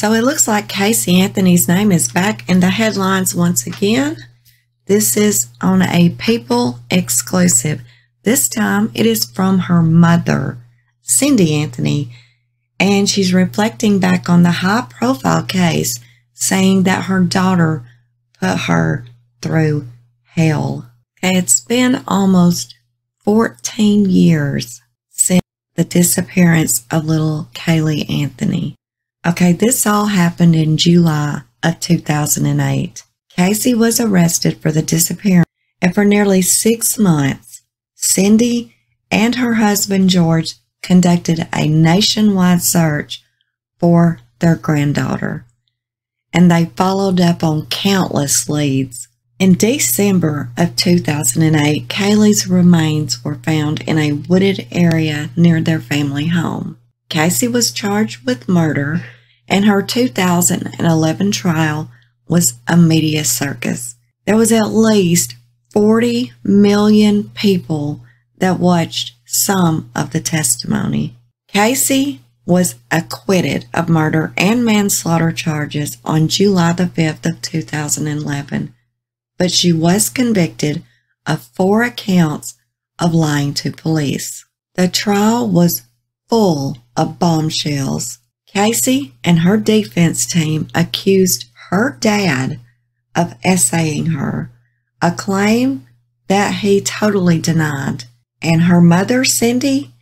So it looks like Casey Anthony's name is back in the headlines once again. This is on a People exclusive. This time it is from her mother, Cindy Anthony, and she's reflecting back on the high-profile case, saying that her daughter put her through hell. It's been almost 14 years since the disappearance of little Caylee Anthony. Okay, this all happened in July of 2008. Casey was arrested for the disappearance, and for nearly 6 months, Cindy and her husband George conducted a nationwide search for their granddaughter, and they followed up on countless leads. In December of 2008, Caylee's remains were found in a wooded area near their family home. Casey was charged with murder, and her 2011 trial was a media circus. There was at least 40 million people that watched some of the testimony. Casey was acquitted of murder and manslaughter charges on July the 5th of 2011, but she was convicted of 4 accounts of lying to police. The trial was full of bombshells. Casey and her defense team accused her dad of essaying her, a claim that he totally denied. And her mother, Cindy,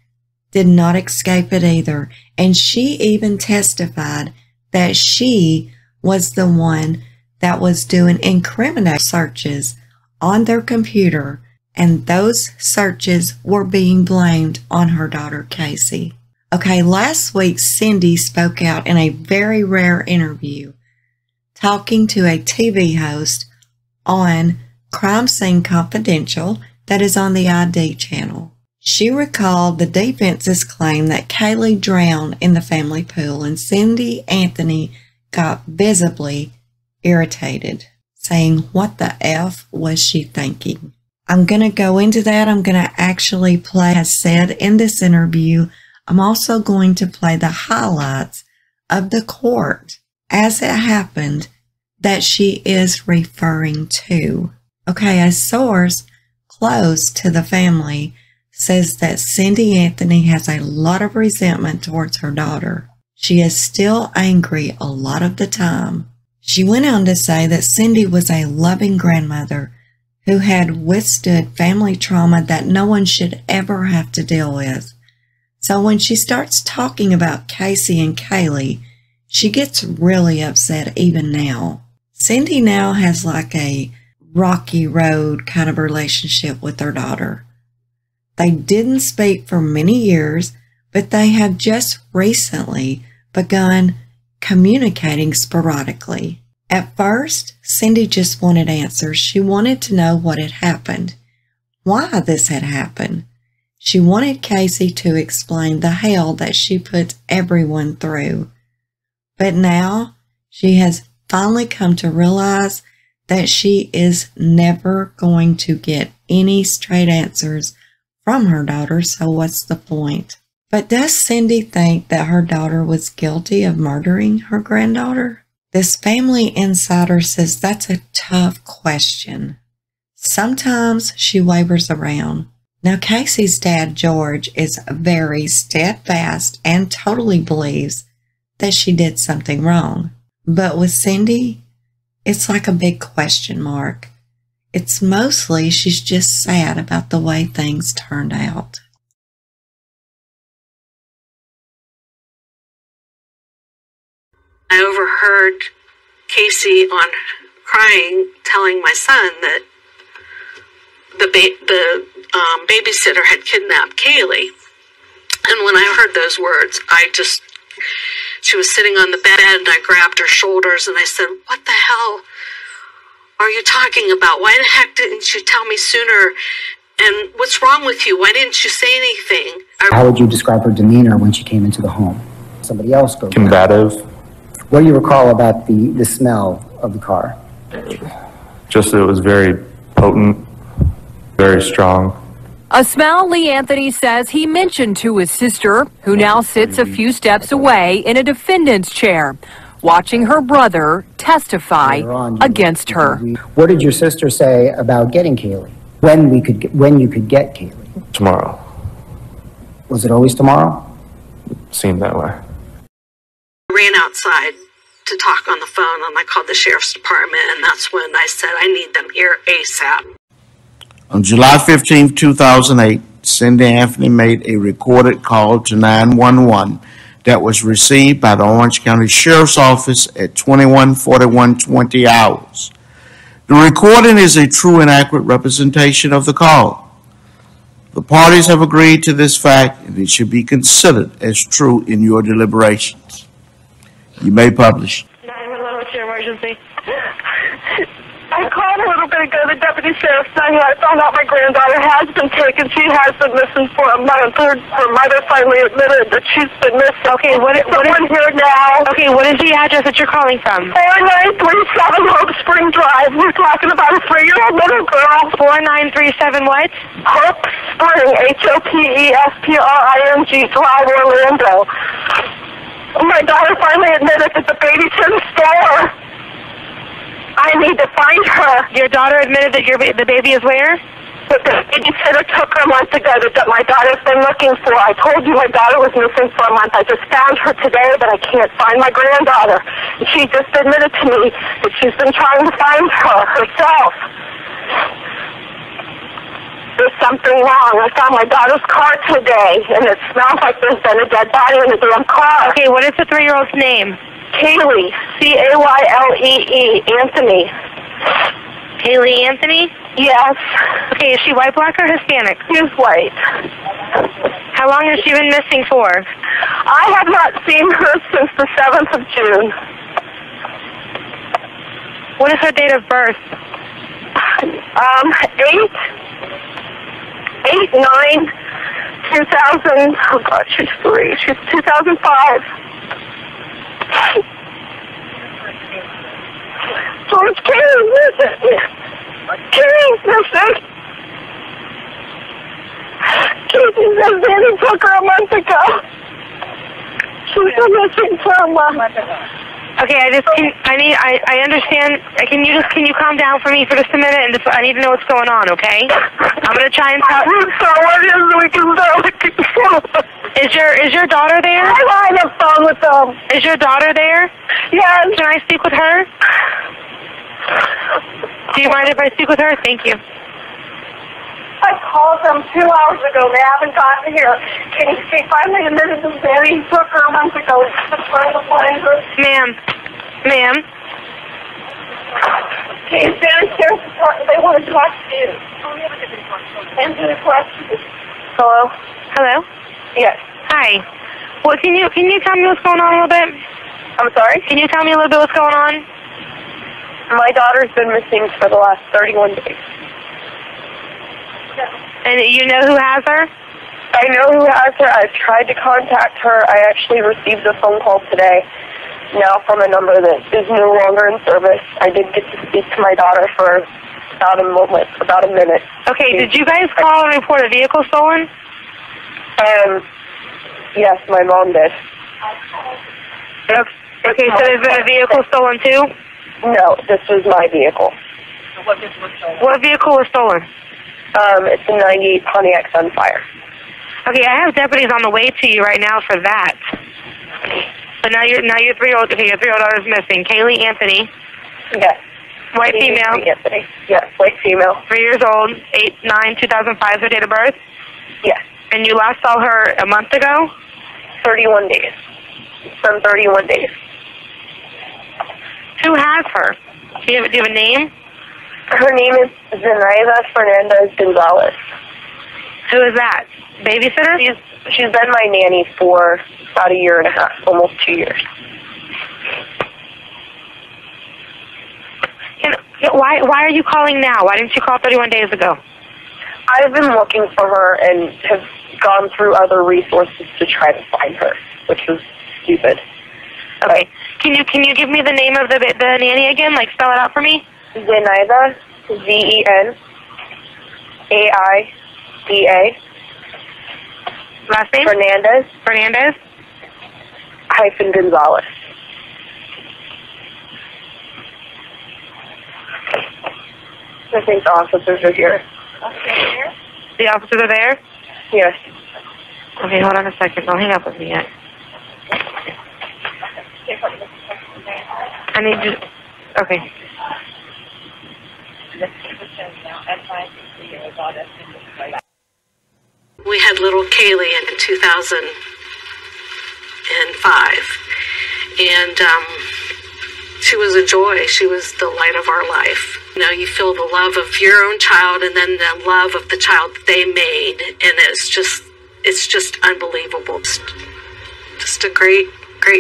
did not escape it either. And she even testified that she was the one that was doing incriminating searches on their computer, and those searches were being blamed on her daughter, Casey. Okay, last week, Cindy spoke out in a very rare interview, talking to a TV host on Crime Scene Confidential, that is on the ID channel. She recalled the defense's claim that Caylee drowned in the family pool, and Cindy Anthony got visibly irritated, saying, what the F was she thinking? I'm going to go into that. I'm going to actually play, as said in this interview, I'm also going to play the highlights of the court as it happened that she is referring to. Okay, a source close to the family says that Cindy Anthony has a lot of resentment towards her daughter. She is still angry a lot of the time. She went on to say that Cindy was a loving grandmother who had withstood family trauma that no one should ever have to deal with. So when she starts talking about Casey and Caylee, she gets really upset even now. Cindy now has like a rocky road kind of relationship with their daughter. They didn't speak for many years, but they have just recently begun communicating sporadically. At first, Cindy just wanted answers. She wanted to know what had happened, why this had happened. She wanted Casey to explain the hell that she put everyone through. But now she has finally come to realize that she is never going to get any straight answers from her daughter, so what's the point? But does Cindy think that her daughter was guilty of murdering her granddaughter? This family insider says that's a tough question. Sometimes she wavers around. Now, Casey's dad, George, is very steadfast and totally believes that she did something wrong. But with Cindy, it's like a big question mark. It's mostly she's just sad about the way things turned out. I overheard Casey on crying telling my son that the babysitter had kidnapped Caylee. And when I heard those words, she was sitting on the bed, and I grabbed her shoulders, and I said, what the hell are you talking about? Why the heck didn't you tell me sooner? And what's wrong with you? Why didn't you say anything? How would you describe her demeanor when she came into the home? Somebody else goes. Combative. What do you recall about the smell of the car? Just that it was very potent, very strong. A smell Lee Anthony says he mentioned to his sister, who now sits a few steps away in a defendant's chair. watching her brother testify against her. What did your sister say about getting Caylee? When you could get Caylee? Tomorrow. Was it always tomorrow? It seemed that way. I ran outside to talk on the phone, and I called the sheriff's department, and that's when I said, I need them here ASAP. On July 15, 2008, Cindy Anthony made a recorded call to 911 that was received by the Orange County Sheriff's Office at 21:41:20 hours. The recording is a true and accurate representation of the call. The parties have agreed to this fact, and it should be considered as true in your deliberations. You may publish. 911, what's your emergency? I called a little bit ago, the deputy sheriff's down here. I found out my granddaughter has been taken. She has been missing for a month. Her mother finally admitted that she's been missing. Okay, what is here now? Okay, what is the address that you're calling from? 4937 Hope Spring Drive. We're talking about a 3-year-old little girl. 4937 what? Hope Spring, H-O-P-E-S-P-R-I-N-G Drive, Orlando. My daughter finally admitted that the baby's in the store. I need to find her. Your daughter admitted that the baby is where? But the babysitter took her a month ago that my daughter's been looking for. I told you my daughter was missing for a month. I just found her today, but I can't find my granddaughter. And she just admitted to me that she's been trying to find her herself. There's something wrong. I found my daughter's car today, and it smells like there's been a dead body in the damn car. Okay, what is the 3-year-old's name? Caylee, C-A-Y-L-E-E, Anthony. Caylee Anthony? Yes. Okay, is she white, black, or Hispanic? She's white. How long has she been missing for? I have not seen her since the 7th of June. What is her date of birth? 8/9/2000, oh God, she's 3, she's 2005. George, Carrie's missing. Carrie's missing. Casey says Danny took her a month ago. She was missing for a month. Okay, I understand. Can you calm down for me for just a minute? And just, I need to know what's going on, okay? I'm gonna try and talk. So what is we can do? Is your daughter there? I'm on the phone with them. Is your daughter there? Yes. Can I speak with her? Do you mind if I speak with her? Thank you. I called them 2 hours ago. They haven't gotten here. Can you see? Finally admitted to Danny. He took her a month ago. He's been trying to find her. Ma'am. Okay, Danny, they want to talk to you. Answer the question. Hello? Hello? Yes. Hi. Well, can you tell me what's going on a little bit? I'm sorry? Can you tell me a little bit what's going on? My daughter's been missing for the last 31 days. And you know who has her? I know who has her. I've tried to contact her. I actually received a phone call today now from a number that is no longer in service. I did get to speak to my daughter for about a minute. Okay, did you guys call and report a vehicle stolen? Yes, my mom did. Okay, so there's been a vehicle stolen too? No, this was my vehicle. What vehicle was stolen? It's a 98 Pontiac Sunfire. Okay, I have deputies on the way to you right now for that. So your 3-year-old daughter's missing. Caylee Anthony. Yes. White female. Anthony. Yes, white female. 3 years old, 8/9/2005, her date of birth? Yes. And you last saw her a month ago? 31 days. From 31 days. Who has her? Do you have a name? Her name is Zenaida Fernandez-Gonzalez. Who is that? Babysitter? She's been my nanny for about 1.5 years, almost 2 years. Why are you calling now? Why didn't you call 31 days ago? I've been looking for her and have gone through other resources to try to find her, which is stupid. Okay. Can you give me the name of the nanny again? Like, spell it out for me. Zenaida, Z-E-N-A-I-D-A. Last name? Fernandez. Fernandez. Hyphen Gonzalez. I think the officers are here. The officers are there? Yes. Okay, hold on a second. Don't hang up with me yet. I need you... Okay. We had little Caylee in 2005. And she was a joy. She was the light of our life. Now you feel the love of your own child and then the love of the child that they made. And it's just unbelievable. It's just a great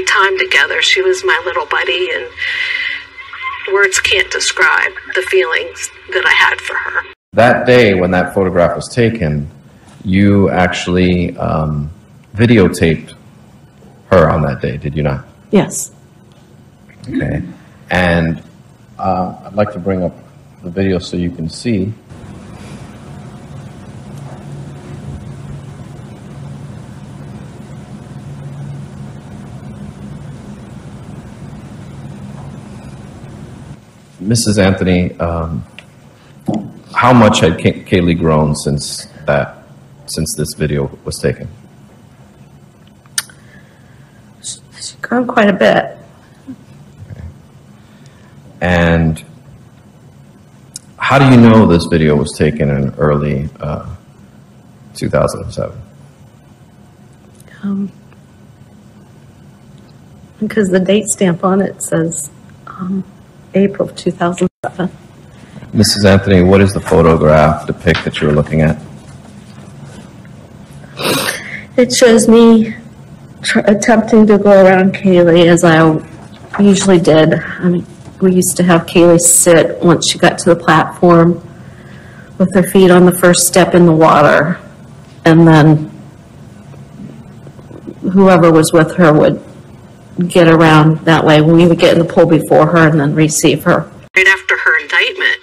time together. She was my little buddy, and words can't describe the feelings that I had for her. That day when that photograph was taken, you actually videotaped her on that day, did you not? Yes. Okay. And I'd like to bring up the video so you can see. Mrs. Anthony, how much had Caylee grown since this video was taken? She's grown quite a bit. Okay. And how do you know this video was taken in early 2007? Because the date stamp on it says April of 2007. Mrs. Anthony, what does the photograph depict that you're looking at? It shows me attempting to go around Caylee as I usually did. I mean, we used to have Caylee sit once she got to the platform with her feet on the first step in the water, and then whoever was with her would get around that way. We would get in the pool before her and then receive her. Right after her indictment,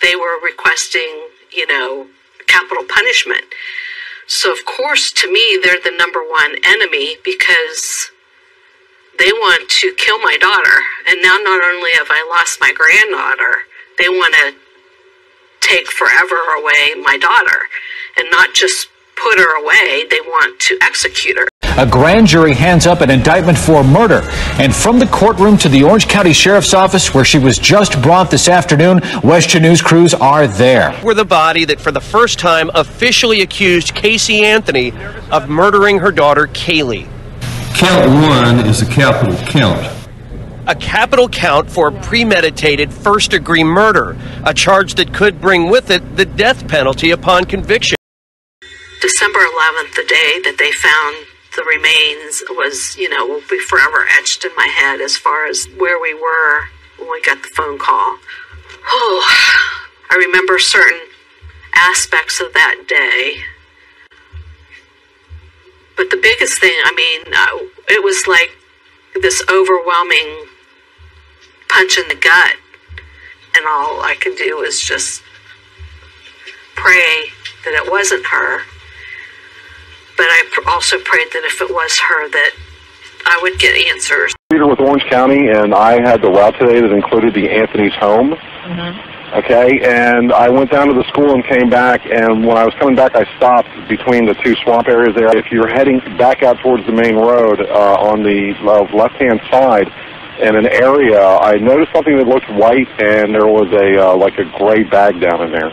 they were requesting, you know, capital punishment. So of course, to me, they're the #1 enemy because they want to kill my daughter. And now not only have I lost my granddaughter, they want to take forever away my daughter and not just put her away, they want to execute her. A grand jury hands up an indictment for murder. And from the courtroom to the Orange County Sheriff's Office, where she was just brought this afternoon, WestJA News crews are there. We're the body that for the first time officially accused Casey Anthony of murdering her daughter, Caylee. Count 1 is a capital count. A capital count for premeditated first-degree murder, a charge that could bring with it the death penalty upon conviction. December 11th, the day that they found the remains was, you know, will be forever etched in my head as far as where we were when we got the phone call. Oh, I remember certain aspects of that day. But the biggest thing, I mean, it was like this overwhelming punch in the gut. And all I could do was just pray that it wasn't her. But I also prayed that if it was her, that I would get answers. Leader with Orange County, and I had the route today that included the Anthony's home. Mm-hmm. Okay, and I went down to the school and came back, and when I was coming back, I stopped between the two swamp areas there. If you're heading back out towards the main road on the left-hand side, in an area, I noticed something that looked white, and there was a like a gray bag down in there.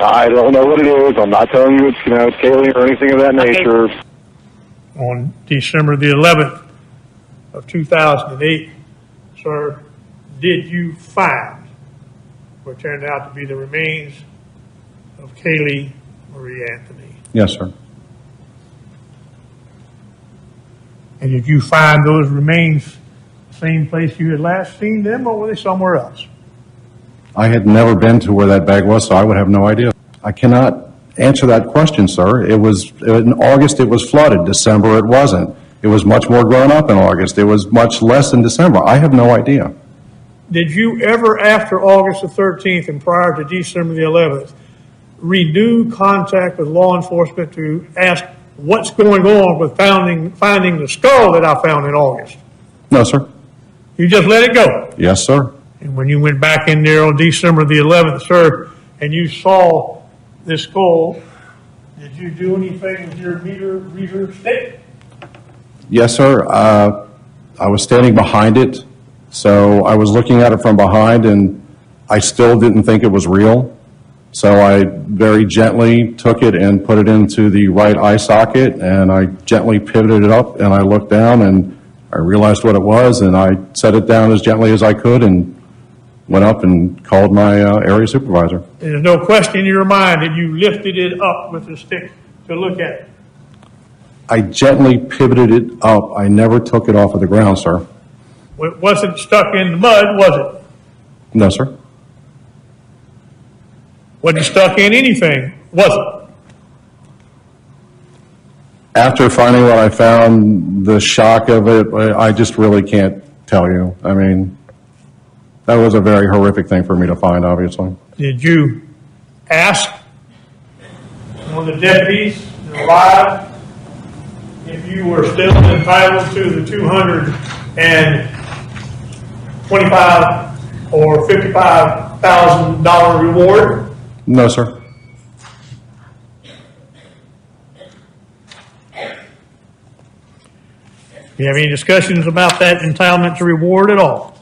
I don't know what it is. I'm not telling you it's, you know, it's Caylee or anything of that nature. Okay. On December the 11th of 2008, sir, did you find what turned out to be the remains of Caylee Marie Anthony? Yes, sir. And did you find those remains the same place you had last seen them, or were they somewhere else? I had never been to where that bag was, so I would have no idea. I cannot answer that question, sir. It was in August, it was flooded. December, it wasn't. It was much more grown up in August. It was much less in December. I have no idea. Did you ever, after August the 13th and prior to December the 11th, renew contact with law enforcement to ask what's going on with finding the skull that I found in August? No, sir. You just let it go? Yes, sir. And when you went back in there on December the 11th, sir, and you saw this skull, did you do anything with your meter stick? Yes, sir. I was standing behind it, so I was looking at it from behind, and I still didn't think it was real. So I very gently took it and put it into the right eye socket, and I gently pivoted it up, and I looked down, and I realized what it was, and I set it down as gently as I could and went up and called my area supervisor. There's no question in your mind that you lifted it up with a stick to look at it? I gently pivoted it up. I never took it off of the ground, sir. It wasn't stuck in the mud, was it? No, sir. Wasn't stuck in anything, was it? After finding what I found, the shock of it, I just really can't tell you. I mean, that was a very horrific thing for me to find, obviously. Did you ask one of the deputies alive if you were still entitled to the 225 or $55,000 reward? No, sir. Do you have any discussions about that entitlement to reward at all?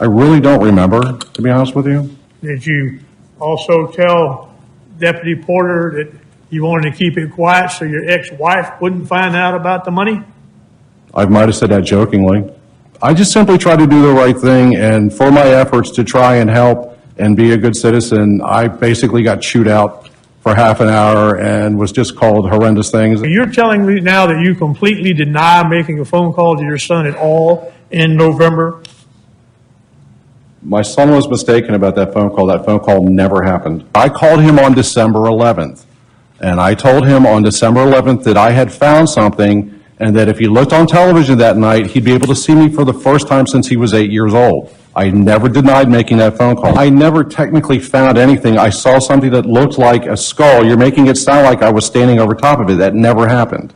I really don't remember, to be honest with you. Did you also tell Deputy Porter that you wanted to keep it quiet so your ex-wife wouldn't find out about the money? I might have said that jokingly. I just simply try to do the right thing, and for my efforts to try and help and be a good citizen, I basically got chewed out for half an hour and was just called horrendous things. You're telling me now that you completely deny making a phone call to your son at all in November? My son was mistaken about that phone call. That phone call never happened. I called him on December 11th, and I told him on December 11th that I had found something, and that if he looked on television that night, he'd be able to see me for the first time since he was 8 years old. I never denied making that phone call. I never technically found anything. I saw something that looked like a skull. You're making it sound like I was standing over top of it. That never happened.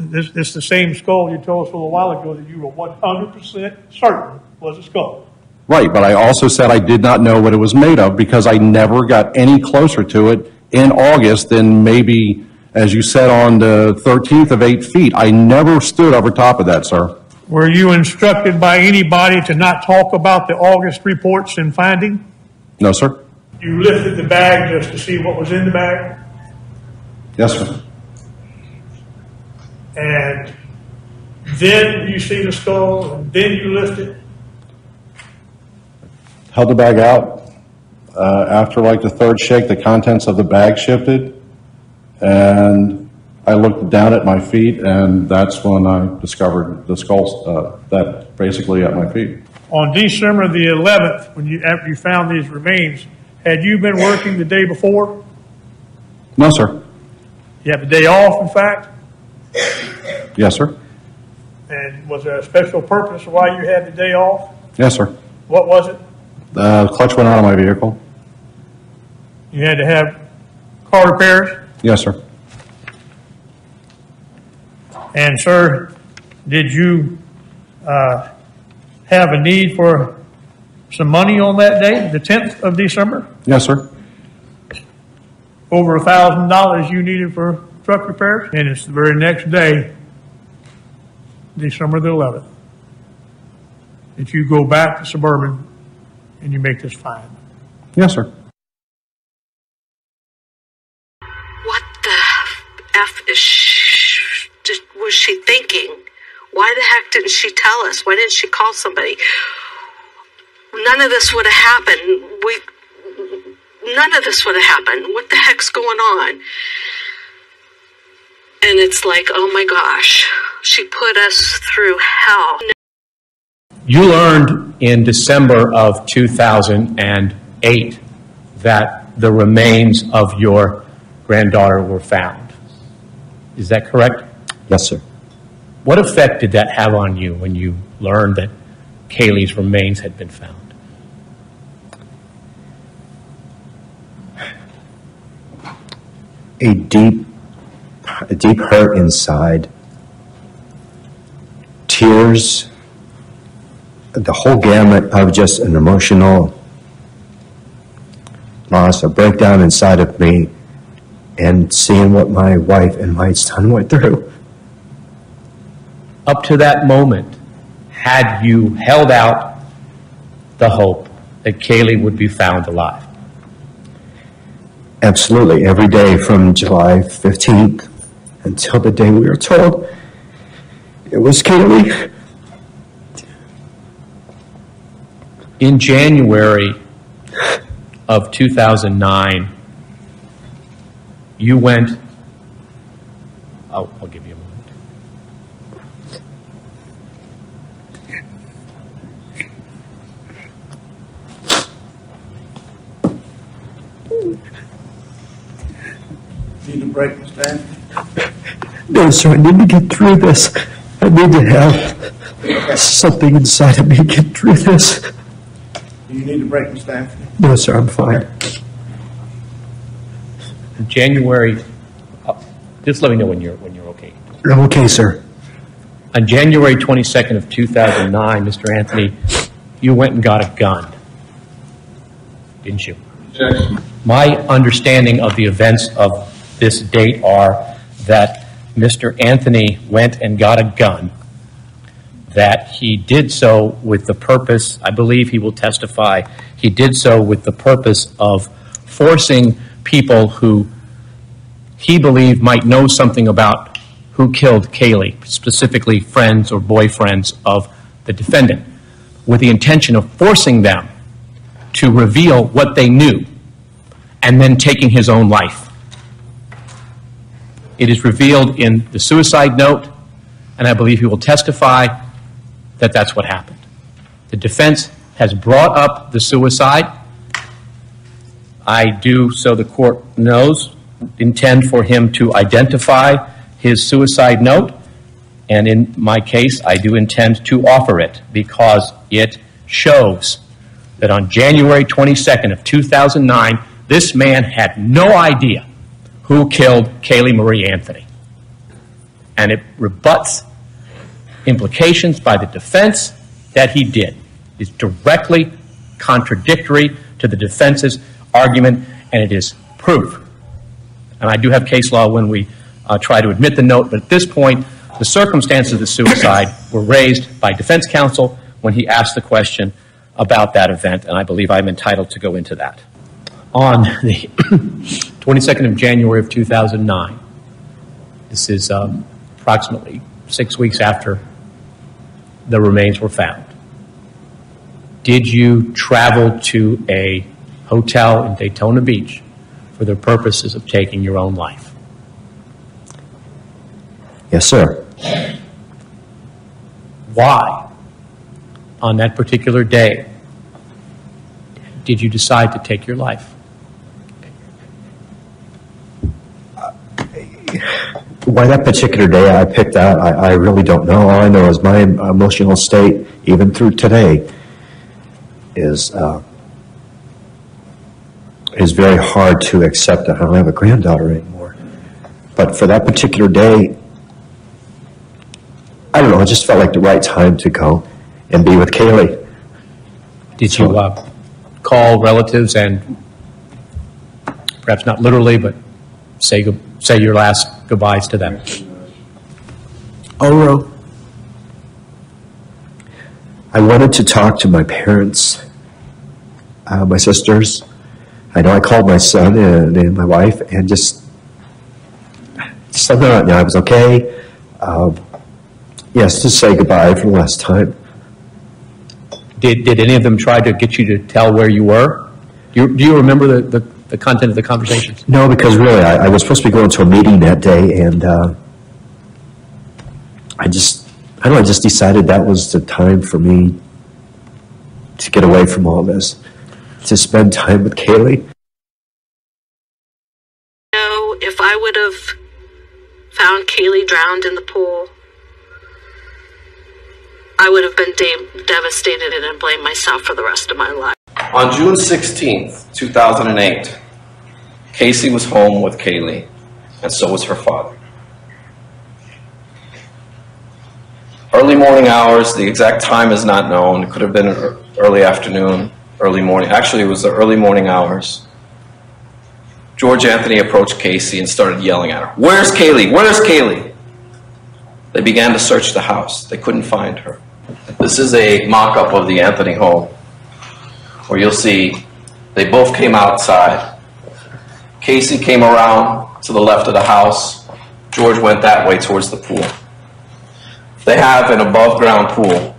This the same skull you told us a little while ago that you were 100% certain was a skull. Right, but I also said I did not know what it was made of because I never got any closer to it in August than maybe, as you said, on the 13th of 8 feet. I never stood over top of that, sir. Were you instructed by anybody to not talk about the August reports and finding? No, sir. You lifted the bag just to see what was in the bag? Yes, sir. And then you see the skull, and then you lift it? Held the bag out. After like the third shake, the contents of the bag shifted. And I looked down at my feet, and that's when I discovered the skull that basically at my feet. On December the 11th, when after you found these remains, had you been working the day before? No, sir. You had the day off, in fact? Yes, sir. And was there a special purpose why you had the day off? Yes, sir. What was it? The clutch went out of my vehicle. You had to have car repairs? Yes, sir. And, sir, did you have a need for some money on that day, the 10th of December? Yes, sir. Over $1,000 you needed for truck repairs? And it's the very next day, December the 11th, that you go back to Suburban and you make this find? Yes, sir. Was she thinking? Why the heck didn't she tell us? Why didn't she call somebody? None of this would have happened. None of this would have happened. What the heck's going on? And it's like, oh my gosh, she put us through hell. You learned in December of 2008 that the remains of your granddaughter were found. Is that correct? Yes, sir. What effect did that have on you when you learned that Caylee's remains had been found? A deep hurt inside, tears, the whole gamut of just an emotional loss, a breakdown inside of me, and seeing what my wife and my son went through. Up to that moment, had you held out the hope that Caylee would be found alive? Absolutely. Every day from July 15th until the day we were told it was Caylee. In January of 2009, you went, I'll give you a moment. Need a break, man? No, sir, I need to get through this. I need to have something inside of me to get through this. Do you need a break, Mr. Anthony? No, sir, I'm fine. In January, just let me know when you're okay. I'm okay, sir. On January 22nd of 2009, Mr. Anthony, you went and got a gun, didn't you? Yes. My understanding of the events of this date are that Mr. Anthony went and got a gun, that he did so with the purpose, I believe he will testify, he did so with the purpose of forcing people who he believed might know something about who killed Caylee, specifically friends or boyfriends of the defendant, with the intention of forcing them to reveal what they knew and then taking his own life. It is revealed in the suicide note, and I believe he will testify that that's what happened. The defense has brought up the suicide. I do, so the court knows, intend for him to identify his suicide note, and in my case, I do intend to offer it because it shows that on January 22nd of 2009, this man had no idea who killed Caylee Marie Anthony. And it rebuts implications by the defense that he did. It's directly contradictory to the defense's argument, and it is proof. And I do have case law when we try to admit the note, but at this point, the circumstances of the suicide were raised by defense counsel when he asked the question about that event, and I believe I'm entitled to go into that. On the 22nd of January of 2009, this is approximately 6 weeks after the remains were found, did you travel to a hotel in Daytona Beach for the purposes of taking your own life? Yes, sir. Why, on that particular day, did you decide to take your life? Why that particular day I picked out, I really don't know. All I know is my emotional state, even through today, is very hard to accept that I don't have a granddaughter anymore. But for that particular day, I don't know, it just felt like the right time to go and be with Caylee. Did you call relatives and, perhaps not literally, but say your last goodbyes to them? Oro. I wanted to talk to my parents, my sisters. I know I called my son and my wife and just somehow I was okay. Yes, to say goodbye for the last time. Did any of them try to get you to tell where you were? Do you remember the content of the conversations? No, because really, I was supposed to be going to a meeting that day, and I just decided that was the time for me to get away from all this, to spend time with Caylee. You know, if I would have found Caylee drowned in the pool, I would have been devastated and blamed myself for the rest of my life. On June 16th, 2008, Casey was home with Caylee, and so was her father. Early morning hours, the exact time is not known. It could have been early afternoon, early morning. Actually, it was the early morning hours. George Anthony approached Casey and started yelling at her. "Where's Caylee? Where's Caylee?" They began to search the house. They couldn't find her. This is a mock-up of the Anthony home, where you'll see they both came outside. Casey came around to the left of the house. George went that way towards the pool. They have an above-ground pool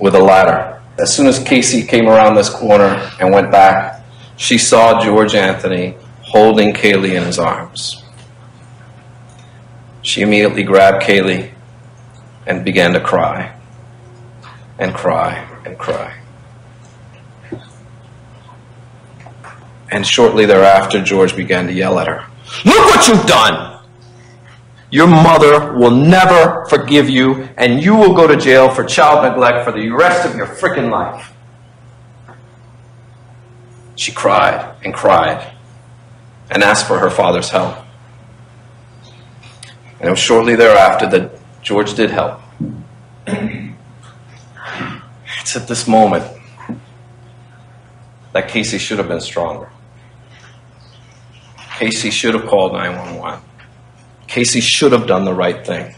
with a ladder. As soon as Casey came around this corner and went back, she saw George Anthony holding Caylee in his arms. She immediately grabbed Caylee and began to cry and cry and cry. And shortly thereafter, George began to yell at her. "Look what you've done! Your mother will never forgive you, and you will go to jail for child neglect for the rest of your frickin' life." She cried and cried and asked for her father's help. And it was shortly thereafter that George did help. It's at this moment that Casey should have been stronger. Casey should have called 911. Casey should have done the right thing,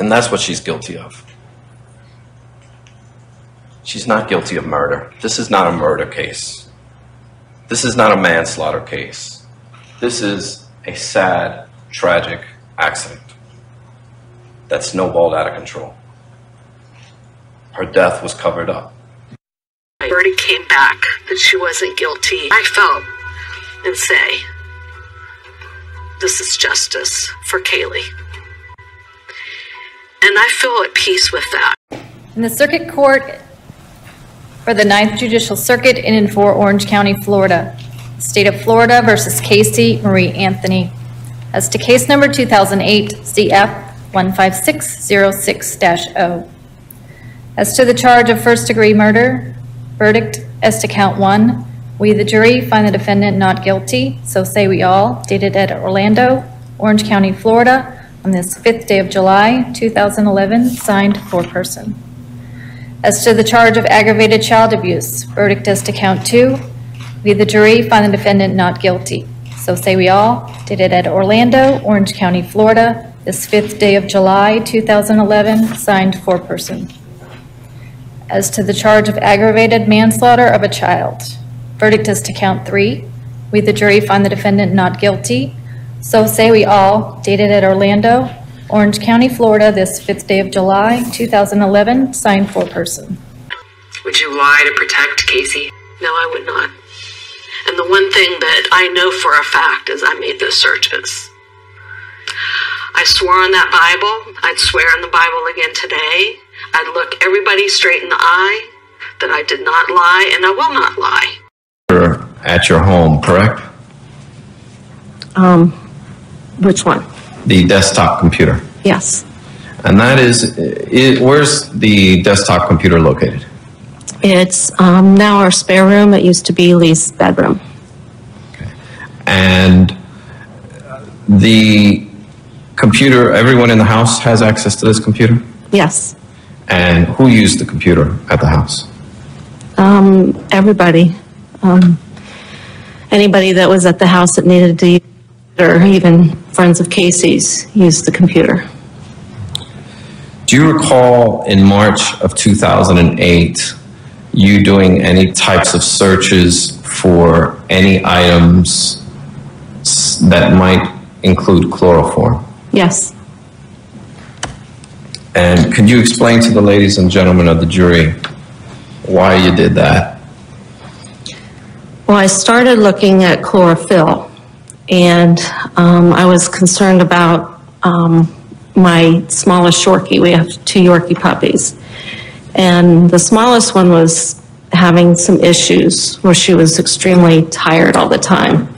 and that's what she's guilty of. She's not guilty of murder. This is not a murder case. This is not a manslaughter case. This is a sad, tragic accident that snowballed out of control. Her death was covered up. My verdict came back that she wasn't guilty. I felt and say, this is justice for Caylee. And I feel at peace with that. In the circuit court for the 9th Judicial Circuit in and for Orange County, Florida, State of Florida versus Casey Marie Anthony. As to case number 2008 CF 15606-0. As to the charge of first degree murder, verdict as to count 1, we, the jury, find the defendant not guilty, so say we all, dated at Orlando, Orange County, Florida, on this 5th day of July, 2011, signed for person. As to the charge of aggravated child abuse, verdict as to count 2, we, the jury, find the defendant not guilty, so say we all, dated at Orlando, Orange County, Florida, this 5th day of July, 2011, signed for person. As to the charge of aggravated manslaughter of a child, verdict as to count 3. We, the jury, find the defendant not guilty. So say we all, dated at Orlando, Orange County, Florida, this 5th day of July, 2011, signed for person. Would you lie to protect Casey? No, I would not. And the one thing that I know for a fact is I made those searches. I swore on that Bible. I'd swear on the Bible again today. I'd look everybody straight in the eye that I did not lie, and I will not lie. At your home, correct? Which one? The desktop computer. Yes. And that is where's the desktop computer located? It's now our spare room. It used to be Lee's bedroom. Okay. And the computer, everyone in the house has access to this computer? Yes. And who used the computer at the house? Everybody. Anybody that was at the house that needed to use it, or even friends of Casey's, used the computer. Do you recall in March of 2008 you doing any types of searches for any items that might include chloroform? Yes. And could you explain to the ladies and gentlemen of the jury why you did that? Well, I started looking at chlorophyll, and I was concerned about my smallest Yorkie. We have 2 Yorkie puppies, and the smallest one was having some issues where she was extremely tired all the time,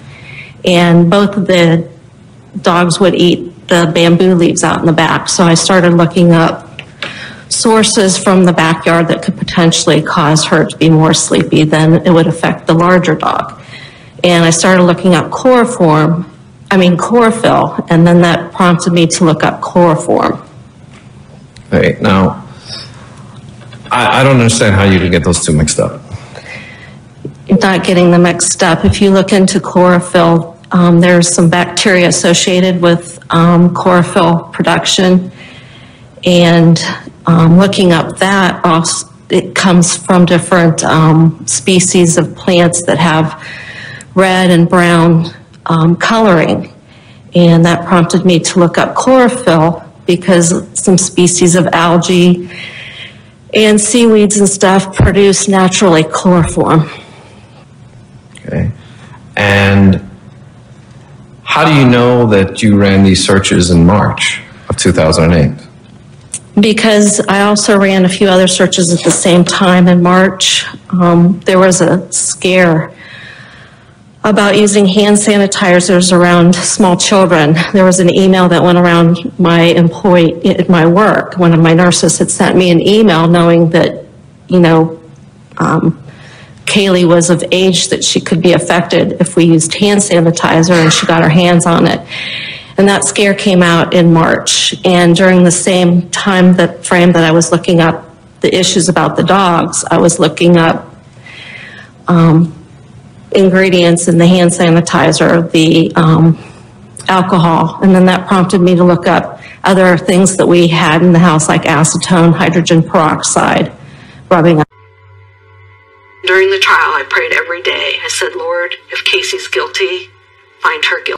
and both of the dogs would eat the bamboo leaves out in the back. So I started looking up sources from the backyard that could potentially cause her to be more sleepy than it would affect the larger dog. And I started looking up chlorophyll, and then that prompted me to look up chloroform. Right. Now, I don't understand how you could get those two mixed up. Not getting them mixed up. If you look into chlorophyll, there's some bacteria associated with chlorophyll production, and looking up that, also, it comes from different species of plants that have red and brown coloring, and that prompted me to look up chlorophyll because some species of algae and seaweeds and stuff produce naturally chloroform. Okay, and how do you know that you ran these searches in March of 2008? Because I also ran a few other searches at the same time in March. There was a scare about using hand sanitizers around small children. There was an email that went around my employee at my work. One of my nurses had sent me an email knowing that, you know, Caylee was of age that she could be affected if we used hand sanitizer, and she got her hands on it. And that scare came out in March. And during the same time that frame that I was looking up the issues about the dogs, I was looking up ingredients in the hand sanitizer, the alcohol, and then that prompted me to look up other things that we had in the house, like acetone, hydrogen peroxide, rubbing. During the trial, I prayed every day. I said, Lord, if Casey's guilty, find her guilty.